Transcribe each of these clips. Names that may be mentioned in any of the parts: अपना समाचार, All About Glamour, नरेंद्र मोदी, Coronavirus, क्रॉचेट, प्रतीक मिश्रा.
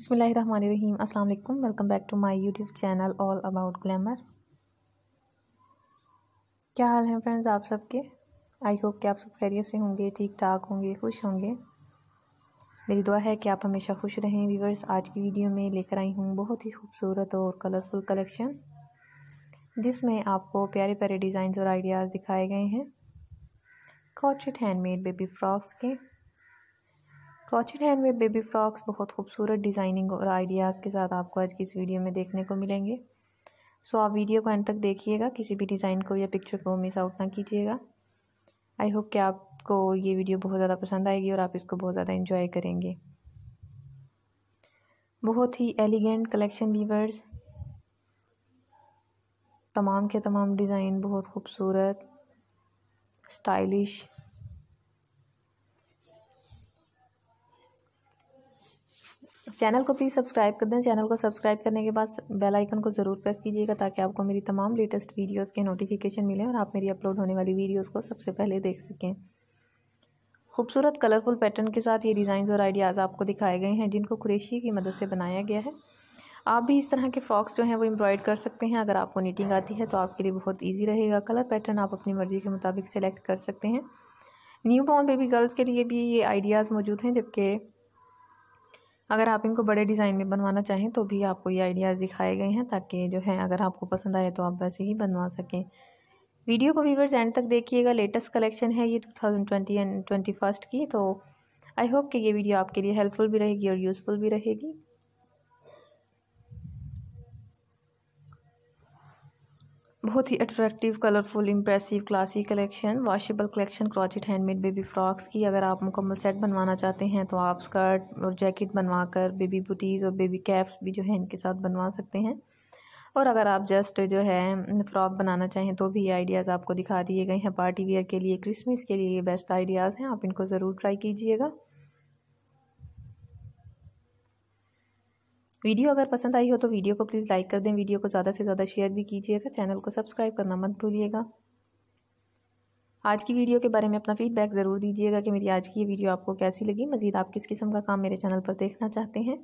बिस्मिल्लाहिर्रहमानिर्रहीम। अस्सलाम वालेकुम, welcome back to my YouTube channel all about glamour. क्या हाल है फ्रेंड्स आप सबके? आई होप कि आप सब खैरियत से होंगे, ठीक ठाक होंगे, खुश होंगे। मेरी दुआ है कि आप हमेशा खुश रहें। व्यूवर्स, आज की वीडियो में लेकर आई हूँ बहुत ही खूबसूरत और कलरफुल कलेक्शन, जिसमें आपको प्यारे प्यारे डिज़ाइंस और आइडियाज़ दिखाए गए हैं क्रॉचेट हैंडमेड बेबी फ्रॉक्स के। क्रॉचेट हैंडमेड बेबी फ्रॉक्स बहुत खूबसूरत डिज़ाइनिंग और आइडियाज़ के साथ आपको आज की इस वीडियो में देखने को मिलेंगे। सो आप वीडियो को अंत तक देखिएगा, किसी भी डिज़ाइन को या पिक्चर को मिस आउट ना कीजिएगा। आई होप कि आपको ये वीडियो बहुत ज़्यादा पसंद आएगी और आप इसको बहुत ज़्यादा एंजॉय करेंगे। बहुत ही एलिगेंट कलेक्शन व्यूअर्स, तमाम के तमाम डिज़ाइन बहुत खूबसूरत, स्टाइलिश। चैनल को प्लीज़ सब्सक्राइब कर दें। चैनल को सब्सक्राइब करने के बाद बेल आइकन को ज़रूर प्रेस कीजिएगा, ताकि आपको मेरी तमाम लेटेस्ट वीडियोस के नोटिफिकेशन मिलें और आप मेरी अपलोड होने वाली वीडियोस को सबसे पहले देख सकें। खूबसूरत कलरफुल पैटर्न के साथ ये डिज़ाइंस और आइडियाज़ आपको दिखाए गए हैं, जिनको कुरेशी की मदद से बनाया गया है। आप भी इस तरह के फ्रॉक्स जो हैं वो एम्ब्रॉयड कर सकते हैं। अगर आपको नीटिंग आती है तो आपके लिए बहुत ईजी रहेगा। कलर पैटर्न आप अपनी मर्ज़ी के मुताबिक सेलेक्ट कर सकते हैं। न्यू बॉर्न बेबी गर्ल्स के लिए भी ये आइडियाज़ मौजूद हैं, जबकि अगर आप इनको बड़े डिज़ाइन में बनवाना चाहें तो भी आपको ये आइडियाज़ दिखाए गए हैं, ताकि जो है अगर आपको पसंद आए तो आप वैसे ही बनवा सकें। वीडियो को व्यूअर्स एंड तक देखिएगा। लेटेस्ट कलेक्शन है ये 2020 एंड 21 की, तो आई होप कि ये वीडियो आपके लिए हेल्पफुल भी रहेगी और यूज़फुल भी रहेगी। बहुत ही attractive, colourful, impressive, classy collection, washable collection क्रॉचेट handmade baby frocks की। अगर आप मुकम्मल सेट बनवाना चाहते हैं तो आप स्कर्ट और जैकेट बनवाकर बेबी बूटीज़ और बेबी कैप्स भी जो है इनके साथ बनवा सकते हैं। और अगर आप जस्ट जो है फ्रॉक बनाना चाहें तो भी आइडियाज़ आपको दिखा दिए गए हैं। पार्टी वियर के लिए, क्रिसमस के लिए ये बेस्ट आइडियाज़ हैं, आप इनको ज़रूर ट्राई कीजिएगा। वीडियो अगर पसंद आई हो तो वीडियो को प्लीज़ लाइक कर दें। वीडियो को ज़्यादा से ज़्यादा शेयर भी कीजिएगा। चैनल को सब्सक्राइब करना मत भूलिएगा। आज की वीडियो के बारे में अपना फीडबैक ज़रूर दीजिएगा कि मेरी आज की ये वीडियो आपको कैसी लगी। मज़ीद आप किस किस्म का काम मेरे चैनल पर देखना चाहते हैं,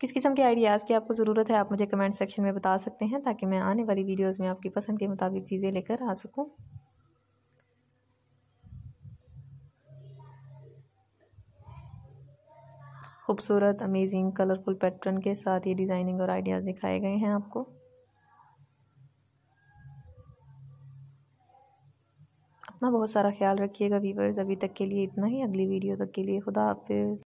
किस किस्म के आइडियाज़ की आपको ज़रूरत है, आप मुझे कमेंट सेक्शन में बता सकते हैं, ताकि मैं आने वाली वीडियोज़ में आपकी पसंद के मुताबिक चीज़ें लेकर आ सकूँ। खूबसूरत, अमेजिंग, कलरफुल पैटर्न के साथ ये डिज़ाइनिंग और आइडियाज़ दिखाए गए हैं आपको। अपना बहुत सारा ख्याल रखिएगा व्यूअर्स। अभी तक के लिए इतना ही, अगली वीडियो तक के लिए खुदा हाफिज़।